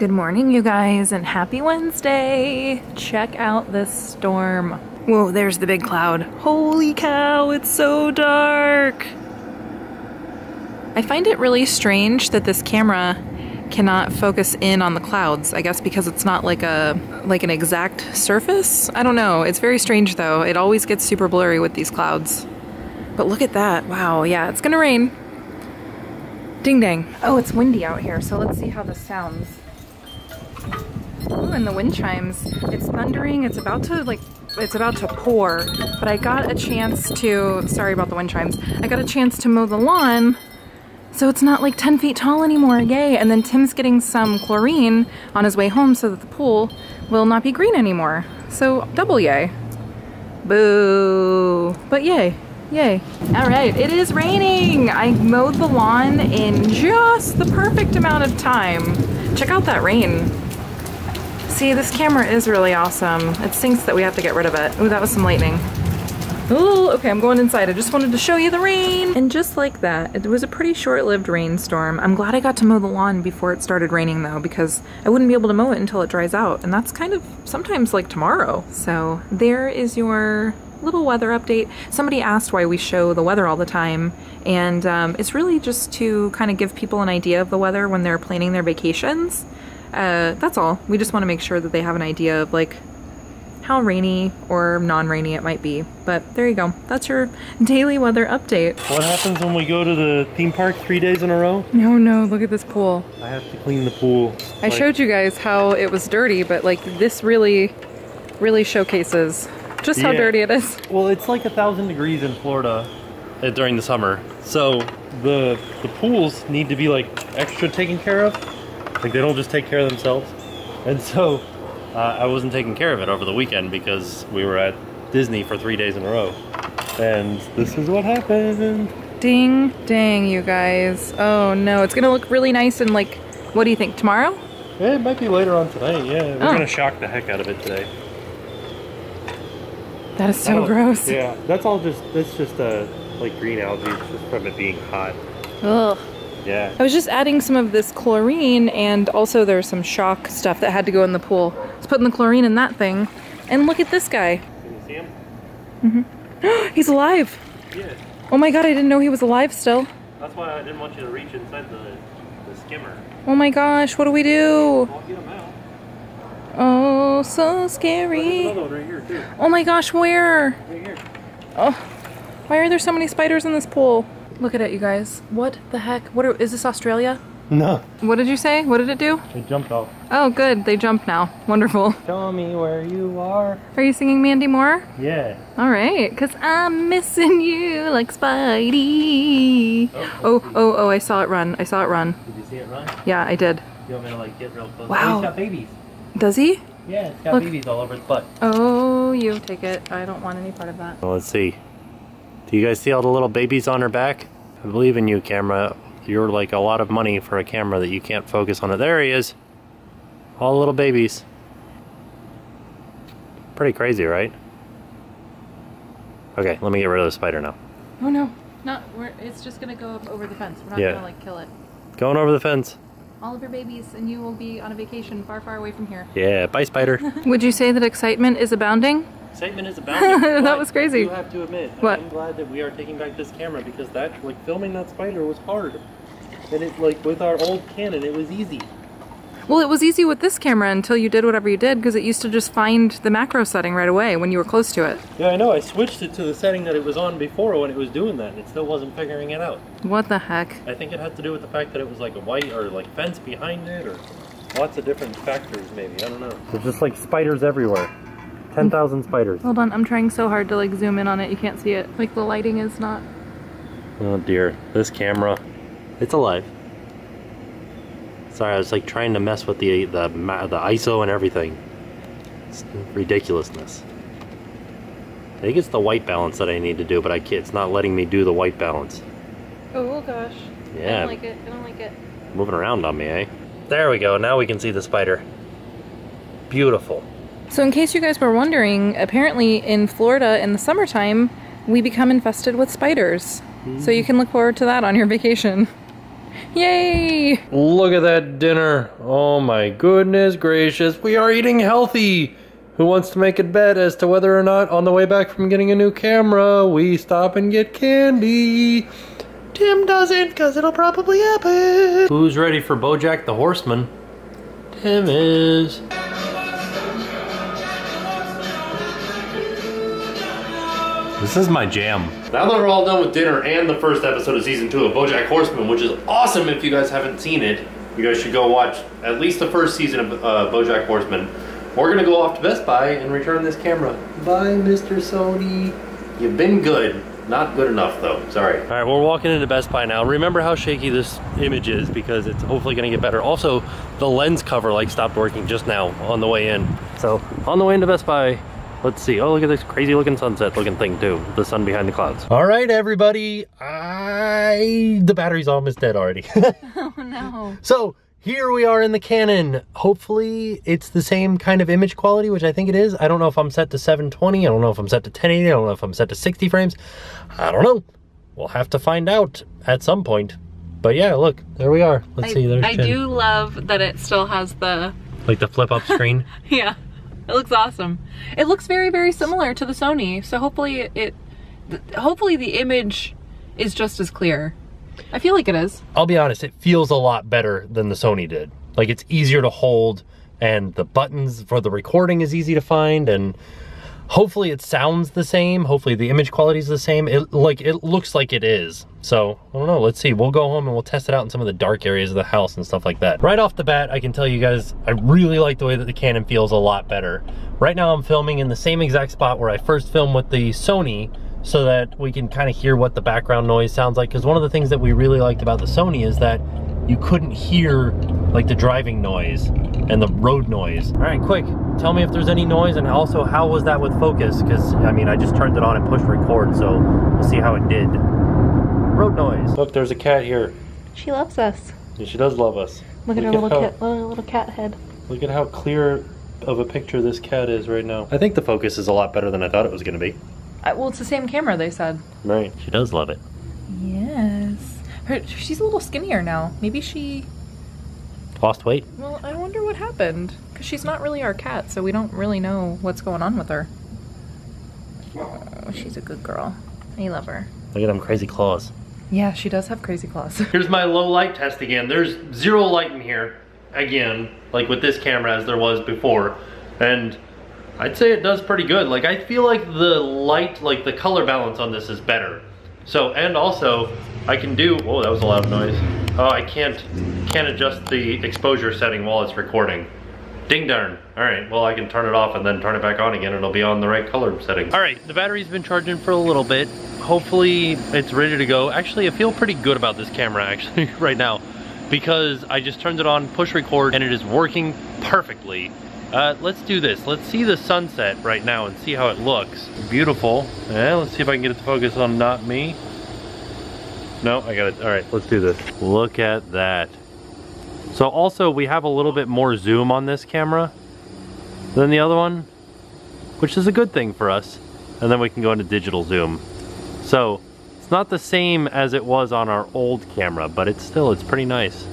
Good morning, you guys, and happy Wednesday. Check out this storm. Whoa, there's the big cloud. Holy cow, it's so dark. I find it really strange that this camera cannot focus in on the clouds. I guess because it's not like an exact surface. I don't know. It's very strange though. It always gets super blurry with these clouds. But look at that. Wow. Yeah, it's gonna rain. Ding dang. Oh, it's windy out here. So let's see how this sounds. Ooh, and the wind chimes. It's thundering. It's about to pour. But I got a chance to, sorry about the wind chimes. I got a chance to mow the lawn. So it's not like 10 feet tall anymore, yay! And then Tim's getting some chlorine on his way home so that the pool will not be green anymore. So double yay. Boo! But yay, yay. All right, it is raining! I mowed the lawn in just the perfect amount of time. Check out that rain. See, this camera is really awesome. It stinks that we have to get rid of it. Ooh, that was some lightning. Ooh, okay, I'm going inside. I just wanted to show you the rain. And just like that, it was a pretty short-lived rainstorm. I'm glad I got to mow the lawn before it started raining though, because I wouldn't be able to mow it until it dries out. And that's kind of sometimes like tomorrow. So there is your little weather update. Somebody asked why we show the weather all the time. And it's really just to kind of give people an idea of the weather when they're planning their vacations. That's all. We just want to make sure that they have an idea of like how rainy or non-rainy it might be. But there you go. That's your daily weather update. What happens when we go to the theme park 3 days in a row? No, no, look at this pool. I have to clean the pool. I showed you guys how it was dirty, but like this really, really showcases just how dirty it is. Well, it's like 1,000 degrees in Florida during the summer. So the pools need to be like extra taken care of. Like they don't just take care of themselves. And so I wasn't taking care of it over the weekend because we were at Disney for 3 days in a row. And this is what happened. Ding, dang, you guys. Oh no, it's gonna look really nice in like, what do you think, tomorrow? Yeah, it might be later on tonight, yeah. We're gonna shock the heck out of it today. That is so gross. Yeah, that's all just, that's just like green algae, it's just from it being hot. Ugh. Yeah. I was just adding some of this chlorine, and also there's some shock stuff that had to go in the pool. I was putting the chlorine in that thing, and look at this guy. Can you see him? Mm-hmm. He's alive! Yeah. Oh my god, I didn't know he was alive still. That's why I didn't want you to reach inside the skimmer. Oh my gosh, what do we do? I'll get him out. Oh, so scary. There's another one right here, too. Oh my gosh, where? Right here. Oh, why are there so many spiders in this pool? Look at it, you guys. What the heck? What are, is this Australia? No. What did you say? What did it do? It jumped off. Oh, good. They jump now. Wonderful. Tell me where you are. Are you singing Mandy Moore? Yeah. All right. Because I'm missing you like Spidey. Oh, oh, oh, oh. I saw it run. I saw it run. Did you see it run? Yeah, I did. You want me to like get real close? Wow. Oh, he's got babies. Does he? Yeah, it's got babies all over its butt. Oh, you take it. I don't want any part of that. Well, let's see. Do you guys see all the little babies on her back? I believe in you, camera. You're like a lot of money for a camera that you can't focus on it. There he is. All the little babies. Pretty crazy, right? Okay, let me get rid of the spider now. Oh no, not. It's just gonna go up over the fence. We're not gonna like kill it. Going over the fence. All of your babies, and you will be on a vacation far, far away from here. Yeah, bye, spider. Would you say that excitement is abounding? Excitement is about it. That was crazy. I do have to admit, I'm glad that we are taking back this camera because that, like, filming that spider was hard. And it, like, with our old Canon, it was easy. Well, it was easy with this camera until you did whatever you did because it used to just find the macro setting right away when you were close to it. Yeah, I know. I switched it to the setting that it was on before when it was doing that, and it still wasn't figuring it out. What the heck? I think it had to do with the fact that it was like a white or like fence behind it or lots of different factors, maybe. I don't know. There's just like spiders everywhere. 10,000 spiders. Hold on, I'm trying so hard to like zoom in on it, you can't see it. Like the lighting is not. Oh dear, this camera, it's alive. Sorry, I was like trying to mess with the ISO and everything. It's ridiculousness. I think it's the white balance that I need to do, but I can't, it's not letting me do the white balance. Oh gosh. Yeah. I don't like it, I don't like it. Moving around on me, eh? There we go, now we can see the spider. Beautiful. So in case you guys were wondering, apparently in Florida in the summertime, we become infested with spiders. Mm. So you can look forward to that on your vacation. Yay! Look at that dinner. Oh my goodness gracious. We are eating healthy. Who wants to make a bet as to whether or not on the way back from getting a new camera, we stop and get candy? Tim doesn't, because it'll probably happen. Who's ready for BoJack the Horseman? Tim is. This is my jam. Now that we're all done with dinner and the first episode of season 2 of BoJack Horseman, which is awesome if you guys haven't seen it, you guys should go watch at least the first season of BoJack Horseman. We're gonna go off to Best Buy and return this camera. Bye, Mr. Sony. You've been good. Not good enough though, sorry. All right, we're walking into Best Buy now. Remember how shaky this image is because it's hopefully gonna get better. Also, the lens cover like stopped working just now on the way in. So on the way into Best Buy, let's see. Oh, look at this crazy looking sunset looking thing too. The sun behind the clouds. All right, everybody. The battery's almost dead already. Oh no. So here we are in the Canon. Hopefully it's the same kind of image quality, which I think it is. I don't know if I'm set to 720. I don't know if I'm set to 1080. I don't know if I'm set to 60 frames. I don't know. We'll have to find out at some point. But yeah, look, there we are. Let's see. There's I Jen. Do love that it still has the... Like the flip up screen? Yeah, it looks awesome. It looks very, very similar to the Sony. So hopefully hopefully the image is just as clear. I feel like it is. I'll be honest, it feels a lot better than the Sony did. Like, it's easier to hold, and the buttons for the recording is easy to find, and hopefully it sounds the same. Hopefully the image quality is the same. It looks like it is. So, I don't know, let's see. We'll go home and we'll test it out in some of the dark areas of the house and stuff like that. Right off the bat, I can tell you guys, I really like the way that the Canon feels a lot better. Right now I'm filming in the same exact spot where I first filmed with the Sony, so that we can kind of hear what the background noise sounds like, because one of the things that we really liked about the Sony is that you couldn't hear like the driving noise and the road noise. All right, quick, tell me if there's any noise, and also how was that with focus, because I mean I just turned it on and pushed record, so we'll see how it did. Road noise. Look, there's a cat here. She loves us. Yeah, she does love us. Look at her little cat head. Look at how clear of a picture this cat is right now. I think the focus is a lot better than I thought it was going to be. Well, it's the same camera, they said. Right. She does love it. Yes. She's a little skinnier now. Maybe she... lost weight? Well, I wonder what happened. Because she's not really our cat, so we don't really know what's going on with her. Oh, she's a good girl. I love her. Look at them crazy claws. Yeah, she does have crazy claws. Here's my low light test again. There's zero light in here, again, like with this camera as there was before. And... I'd say it does pretty good. Like, I feel like the light, like the color balance on this is better. So, and also, I can do, whoa, that was a loud noise. Oh, I can't adjust the exposure setting while it's recording. Ding darn. All right, well, I can turn it off and then turn it back on again, and it'll be on the right color setting. All right, the battery's been charging for a little bit. Hopefully, it's ready to go. Actually, I feel pretty good about this camera, actually, right now, because I just turned it on, push record, and it is working perfectly. Let's do this. Let's see the sunset right now and see how it looks. Beautiful. Yeah, let's see if I can get it to focus on not me. No, I got it. All right, let's do this. Look at that. So also we have a little bit more zoom on this camera than the other one, which is a good thing for us. And then we can go into digital zoom. So it's not the same as it was on our old camera, but it's still, it's pretty nice.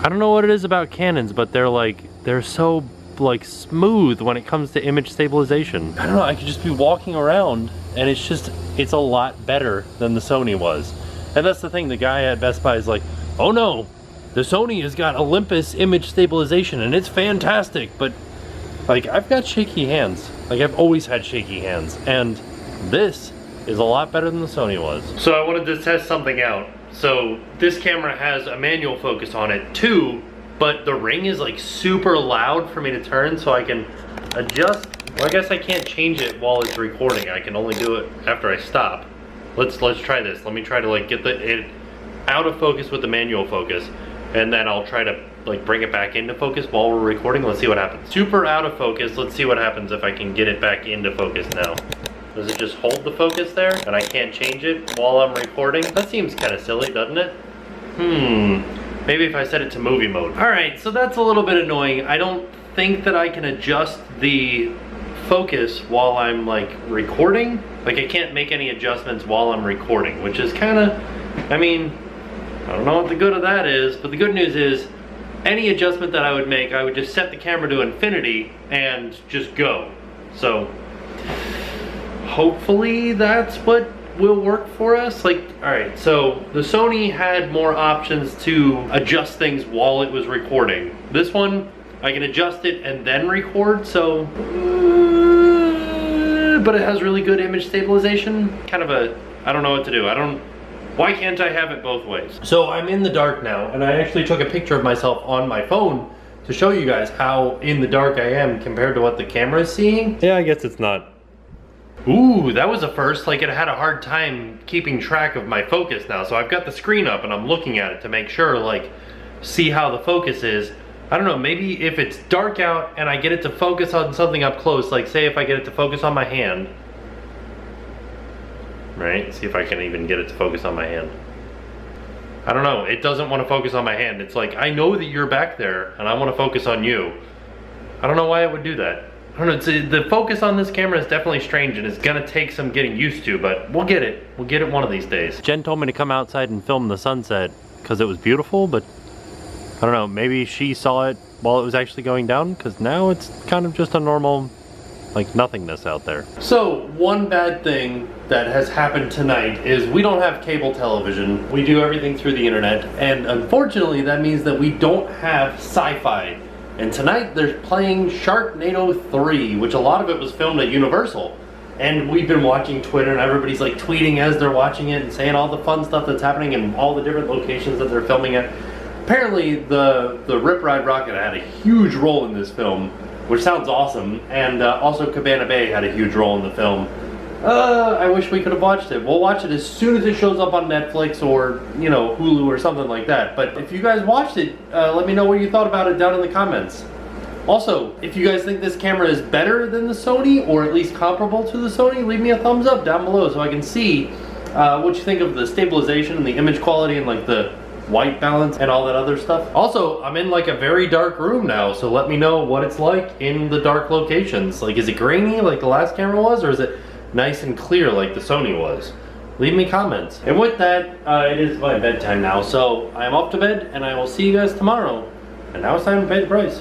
I don't know what it is about Canons, but they're so like smooth when it comes to image stabilization. I don't know, I could just be walking around and it's just, it's a lot better than the Sony was. And that's the thing, the guy at Best Buy is like, oh no, the Sony has got Olympus image stabilization and it's fantastic, but like I've got shaky hands. Like I've always had shaky hands, and this is a lot better than the Sony was. So I wanted to test something out. So this camera has a manual focus on it too, but the ring is like super loud for me to turn, so I can adjust. Well, I guess I can't change it while it's recording. I can only do it after I stop. Let's try this. Let me try to like get it out of focus with the manual focus, and then I'll try to like bring it back into focus while we're recording. Let's see what happens. Super out of focus. Let's see what happens if I can get it back into focus now. Does it just hold the focus there and I can't change it while I'm recording? That seems kind of silly, doesn't it? Maybe if I set it to movie mode. All right, so that's a little bit annoying. I don't think that I can adjust the focus while I'm like recording. Like I can't make any adjustments while I'm recording, which is kind of, I mean, I don't know what the good of that is, but the good news is any adjustment that I would make, I would just set the camera to infinity and just go. So hopefully that's what will work for us. Like, all right, so the Sony had more options to adjust things while it was recording. This one, I can adjust it and then record, so, but it has really good image stabilization. Kind of a, I don't know what to do. Why can't I have it both ways? So I'm in the dark now, and I actually took a picture of myself on my phone to show you guys how in the dark I am compared to what the camera is seeing. Yeah, I guess it's not. Ooh, that was a first. Like, it had a hard time keeping track of my focus now. So I've got the screen up and I'm looking at it to make sure, like, see how the focus is. I don't know, maybe if it's dark out and I get it to focus on something up close, like say if I get it to focus on my hand. Right? See if I can even get it to focus on my hand. I don't know, it doesn't want to focus on my hand. It's like, I know that you're back there and I want to focus on you. I don't know why it would do that. I don't know, the focus on this camera is definitely strange and it's gonna take some getting used to, but we'll get it. We'll get it one of these days. Jen told me to come outside and film the sunset because it was beautiful, but I don't know, maybe she saw it while it was actually going down because now it's kind of just a normal, like, nothingness out there. So one bad thing that has happened tonight is we don't have cable television. We do everything through the internet, and unfortunately that means that we don't have sci-fi. And tonight they're playing Sharknado 3, which a lot of it was filmed at Universal. And we've been watching Twitter and everybody's like tweeting as they're watching it and saying all the fun stuff that's happening and all the different locations that they're filming at. Apparently the Rip Ride Rocket had a huge role in this film, which sounds awesome. And also Cabana Bay had a huge role in the film. I wish we could have watched it. We'll watch it as soon as it shows up on Netflix or, you know, Hulu or something like that. But if you guys watched it, let me know what you thought about it down in the comments. Also, if you guys think this camera is better than the Sony or at least comparable to the Sony, leave me a thumbs up down below so I can see what you think of the stabilization and the image quality and like the white balance and all that other stuff. Also, I'm in like a very dark room now, so let me know what it's like in the dark locations. Like, is it grainy like the last camera was, or is it nice and clear like the Sony was? Leave me comments. And with that, it is my bedtime now, so I'm off to bed and I will see you guys tomorrow. And now it's time to pay the price.